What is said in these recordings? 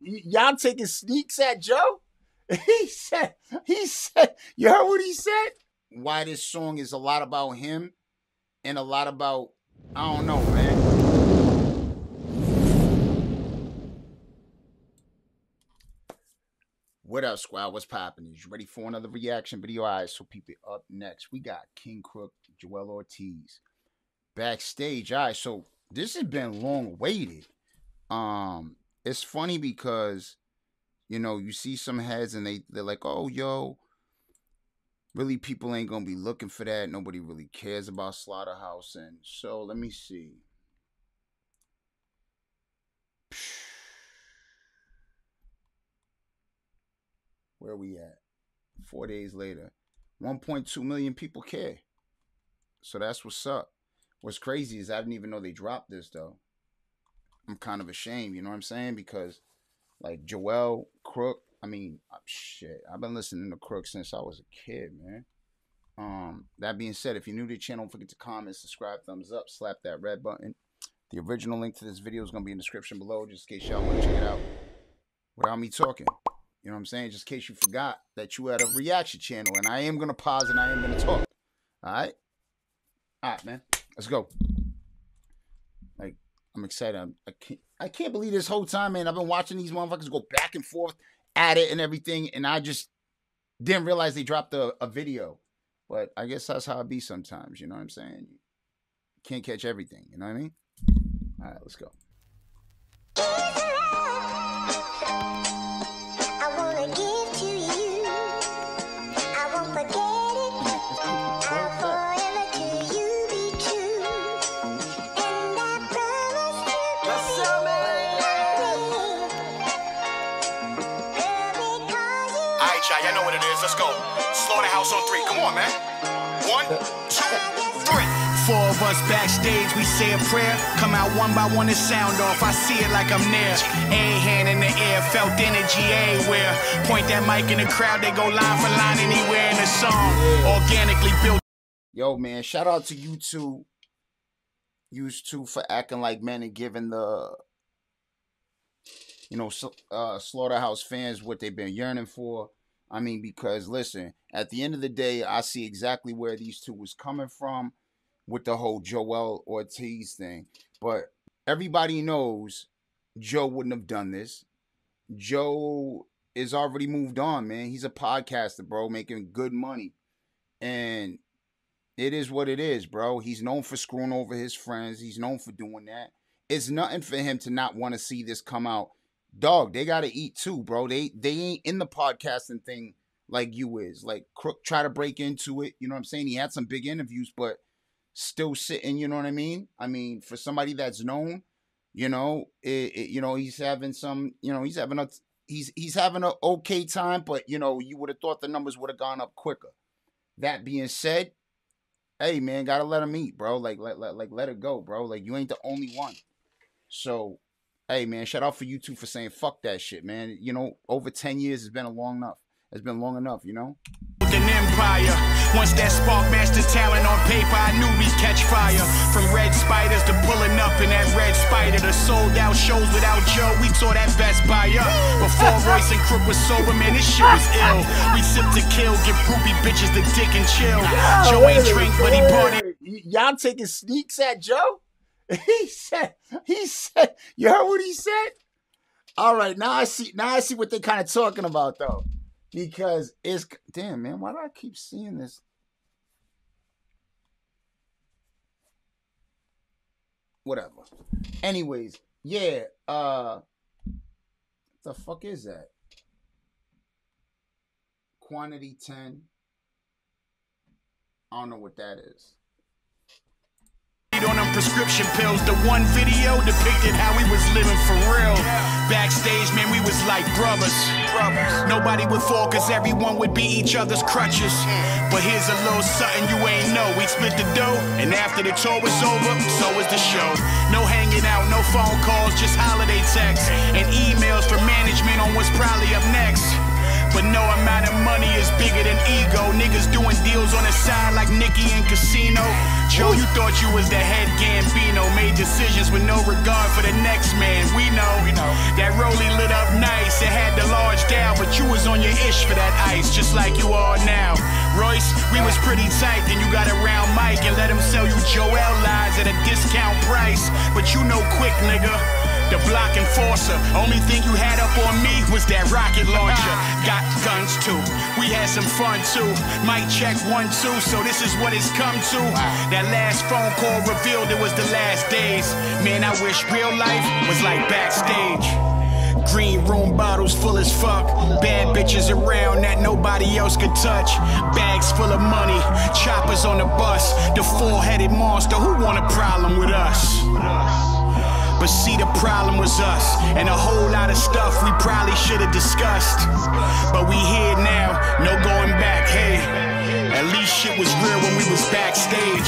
Y'all taking sneaks at Joe? He said, you heard what he said? Why this song is a lot about him and a lot about, I don't know, man. What up, squad? What's poppin'? Is you ready for another reaction video? All right, so people, up next, we got Kxng Crooked, Joell Ortiz backstage. All right, so this has been long awaited. It's funny because, you know, you see some heads and they're like, oh, yo, really people ain't gonna be looking for that. Nobody really cares about Slaughterhouse. And so let me see. Where are we at? 4 days later, 1.2 million people care. So that's what's up. What's crazy is I didn't even know they dropped this, though. I'm kind of ashamed, you know what I'm saying? Because, like, Joell, Crook, I mean, shit, I've been listening to Crook since I was a kid, man. That being said, if you're new to the channel, don't forget to comment, subscribe, thumbs up, slap that red button. The original link to this video is going to be in the description below, just in case y'all want to check it out without me talking. You know what I'm saying? Just in case you forgot that you had a reaction channel, and I am going to pause and I am going to talk. All right? All right, man. Let's go. Like, I'm excited. I can't believe this whole time, man. I've been watching these motherfuckers go back and forth at it and everything, and I just didn't realize they dropped a video. But I guess that's how it be sometimes, you know what I'm saying? You can't catch everything, you know what I mean? All right, let's go. I wanna give to you. I won't forget it. Y'all know what it is. Let's go. Slaughterhouse on three. Come on, man. 1, 2, 3. Four of us backstage. We say a prayer. Come out one by one and sound off. I see it like I'm near. A hand in the air. Felt energy everywhere. Point that mic in the crowd. They go line for line anywhere in the song. Organically built. Yo, man. Shout out to you two. For acting like men and giving the, you know, Slaughterhouse fans what they've been yearning for. I mean, because, listen, at the end of the day, I see exactly where these two was coming from with the whole Joell Ortiz thing. But everybody knows Joe wouldn't have done this. Joe is already moved on, man. He's a podcaster, bro, making good money. And it is what it is, bro. He's known for screwing over his friends. He's known for doing that. It's nothing for him to not want to see this come out. Dog, they gotta eat too, bro. They ain't in the podcasting thing like you is. Like, Crook try to break into it, you know what I'm saying? He had some big interviews, but still sitting, you know what I mean? I mean, for somebody that's known, you know, you know, he's having some, you know, he's having an okay time, but, you know, you would have thought the numbers would have gone up quicker. That being said, hey, man, gotta let him eat, bro. Like, let it go, bro. Like, you ain't the only one. So, hey, man, shout out for you two for saying fuck that shit, man. You know, over 10 years has been long enough. It's been long enough, you know? An empire. Once that spark master's talent on paper, I knew we'd catch fire. From red spiders to pulling up in that red spider to sold out shows without Joe, we saw that Best Buy up. Before Royce and Crook was sober, man, this shit was ill. We sip to kill, give groupie bitches the dick and chill. Joe ain't drink, but he party. Y'all taking sneaks at Joe? He said, you heard what he said? All right, now I see what they're kind of talking about, though. Because it's, damn, man, why do I keep seeing this? Whatever. Anyways, yeah, what the fuck is that? Quantity 10. I don't know what that is. On them prescription pills, the one video depicted how we was living for real. Backstage, man, we was like brothers. Nobody would fall cause everyone would be each other's crutches. But here's a little something you ain't know. We split the dough, and after the tour was over, so was the show. No hanging out, no phone calls, just holiday texts and emails from management on what's probably up next. But no amount of money is bigger than ego. Niggas doing deals on the side like Nicky and Casino. Joe, you thought you was the head Gambino. Made decisions with no regard for the next man. We know, that rollie lit up nice. It had the large down, but you was on your ish for that ice, just like you are now. Royce, we was pretty tight, then you got around Mike and let him sell you Joell lies at a discount price. But you know quick, nigga. The block enforcer. Only thing you had up on me was that rocket launcher. Got guns too. We had some fun too. Mike check 1, 2. So this is what it's come to. That last phone call revealed it was the last days. Man, I wish real life was like backstage. Green room bottles full as fuck. Bad bitches around that nobody else could touch. Bags full of money. Choppers on the bus. The four-headed monster. Who want a problem with us? But see, the problem was us, and a whole lot of stuff we probably should have discussed. But we here now, no going back, hey. At least shit was real when we was backstage.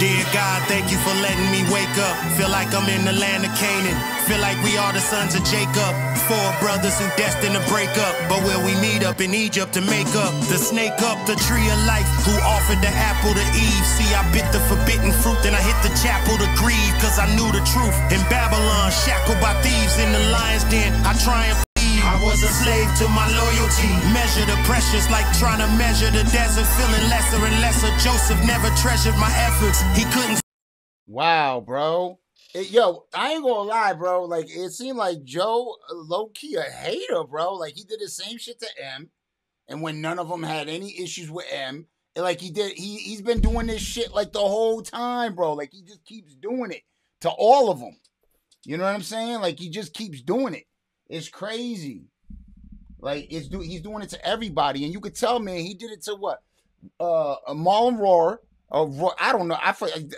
Dear God, thank you for letting me wake up. Feel like I'm in the land of Canaan. Feel like we are the sons of Jacob. 4 brothers who destined to break up, but where we meet up in Egypt to make up. The snake up, the tree of life, who offered the apple to Eve. See, I bit the forbidden fruit, then I hit the chapel to grieve, cause I knew the truth. In Babylon, shackled by thieves in the lion's den, I triumphed. I was a slave to my loyalty. Measure the pressures like trying to measure the desert. Feeling lesser and lesser. Joseph never treasured my efforts. He couldn't. Wow, bro. Yo, I ain't gonna lie, bro. Like, it seemed like Joe, low-key a hater, bro. Like, he did the same shit to M. And when none of them had any issues with M, like, he did, he's been doing this shit, like, the whole time, bro. Like, he just keeps doing it to all of them. You know what I'm saying? Like, he just keeps doing it. It's crazy. Like, he's doing it to everybody. And you could tell, man, he did it to what? Marlon Roar. I don't know.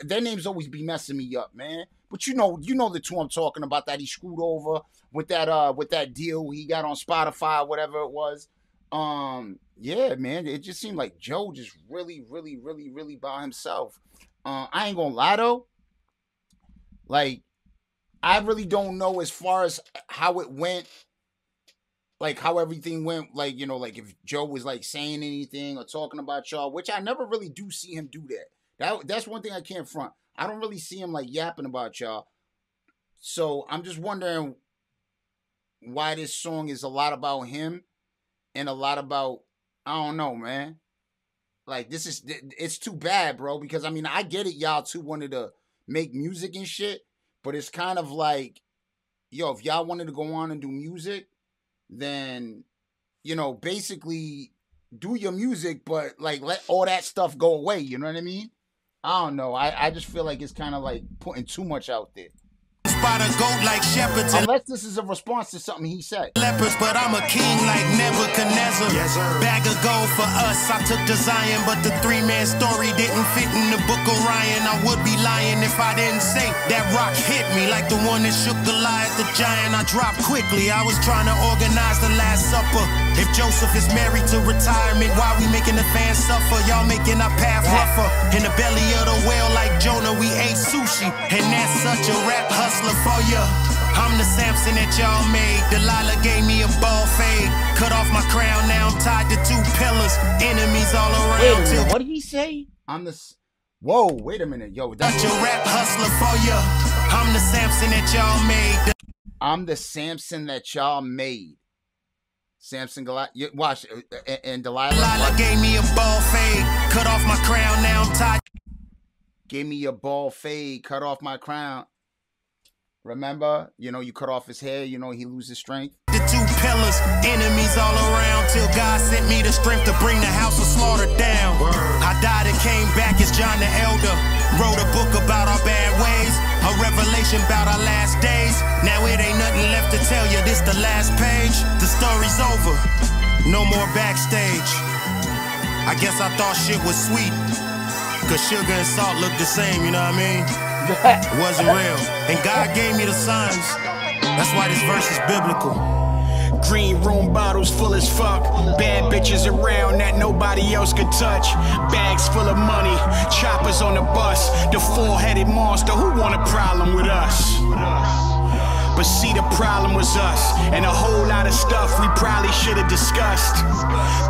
Their names always be messing me up, man. But you know the two I'm talking about that he screwed over with that deal he got on Spotify, whatever it was. Yeah, man. It just seemed like Joe just really, really, really, really by himself. I ain't gonna lie though. Like, I really don't know as far as how it went, like how everything went, like, you know, like if Joe was like saying anything or talking about y'all, which I never really do see him do that. That's one thing I can't front. I don't really see him like yapping about y'all. So I'm just wondering why this song is a lot about him and a lot about, I don't know, man. Like, this is, it's too bad, bro, because I mean, I get it. Y'all too wanted to make music and shit. But it's kind of like, yo, if y'all wanted to go on and do music, then, you know, basically do your music, but, like, let all that stuff go away. You know what I mean? I don't know. I just feel like it's kind of like putting too much out there. Spot a goat like shepherds. Unless this is a response to something he said. Leopards, but I'm a king like Nebuchadnezzar. Yes, sir. Bag of gold for us. I took to Zion, but the 3-man story didn't fit in the book Orion. I would be lying if I didn't say that rock hit me like the one that shook Goliath, the giant. I dropped quickly. I was trying to organize the Last Supper. If Joseph is married to retirement, why we making the fans suffer? Y'all making our path rougher. In the belly of the whale like Jonah, we ate sushi. And that's such a rap hustler for ya. I'm the Samson that y'all made. Delilah gave me a ball fade. Cut off my crown, now I'm tied to 2 pillars. Enemies all around. Wait a minute, what did he say? Whoa, wait a minute, yo. That's a rap hustler for ya. I'm the Samson that y'all made. I'm the Samson that y'all made. Samson, Goliath, watch, and Delilah. Delilah gave me a ball fade, cut off my crown, now I'm tied. Gave me a ball fade, cut off my crown. Remember, you know, you cut off his hair, you know, he loses strength. The 2 pillars, enemies all around, till God sent me the strength to bring the house of slaughter down. Word. I died and came back as John the Elder. Wrote a book about our bad ways, a revelation about our last days. Now it ain't nothing left to tell you, this the last page. The story's over, no more backstage. I guess I thought shit was sweet, cause sugar and salt look the same, you know what I mean? It wasn't real, and God gave me the signs. That's why this verse is biblical. Green room bottles full as fuck. Bad bitches around that nobody else could touch. Bags full of money, choppers on the bus. The 4-headed monster, who want a problem with us? But see, the problem was us and a whole lot of stuff we probably should have discussed.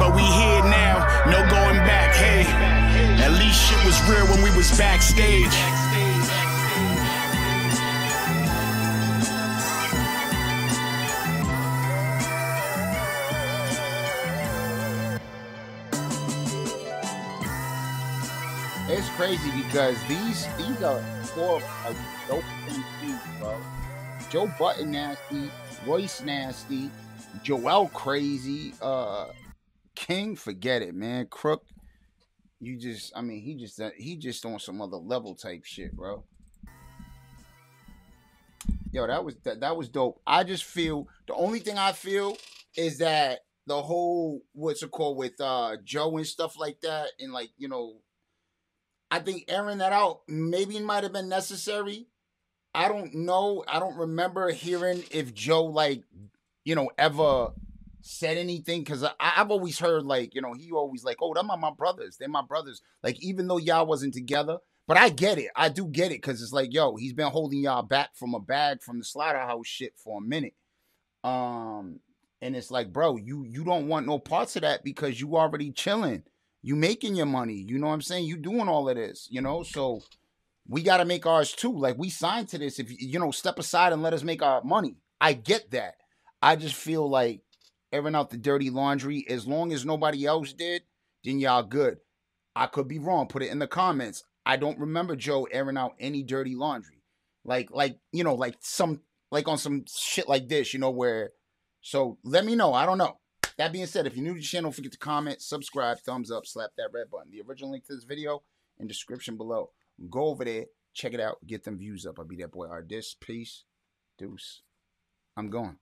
But we here now, no going back, hey. At least shit was real when we was backstage. It's crazy because these are four like dope MCs, bro. Joe Budden nasty, Royce nasty, Joell crazy, Kxng, forget it, man. Crooked, you just, I mean, he just on some other level type shit, bro. Yo, that was dope. I just feel the only thing I feel is that the whole what's it called with Joe and stuff like that, and like, you know, I think airing that out maybe might have been necessary. I don't know. I don't remember hearing if Joe, like, you know, ever said anything. Because I've always heard, like, you know, he always like, oh, them are my brothers. They're my brothers. Like, even though y'all wasn't together. But I get it. I do get it. Because it's like, yo, he's been holding y'all back from a bag from the Slaughterhouse shit for a minute. And it's like, bro, you don't want no parts of that because you already chilling. You making your money, you know what I'm saying? You doing all of this, you know? So we got to make ours too. Like, we signed to this. If, you know, step aside and let us make our money. I get that. I just feel like airing out the dirty laundry, as long as nobody else did, then y'all good. I could be wrong. Put it in the comments. I don't remember Joe airing out any dirty laundry. Like, you know, like some, like on some shit like this, you know, where, so let me know. I don't know. That being said, if you're new to the channel, don't forget to comment, subscribe, thumbs up, slap that red button. The original link to this video in the description below. Go over there, check it out, get them views up. I'll be that boy. All right, this, peace, deuce. I'm going.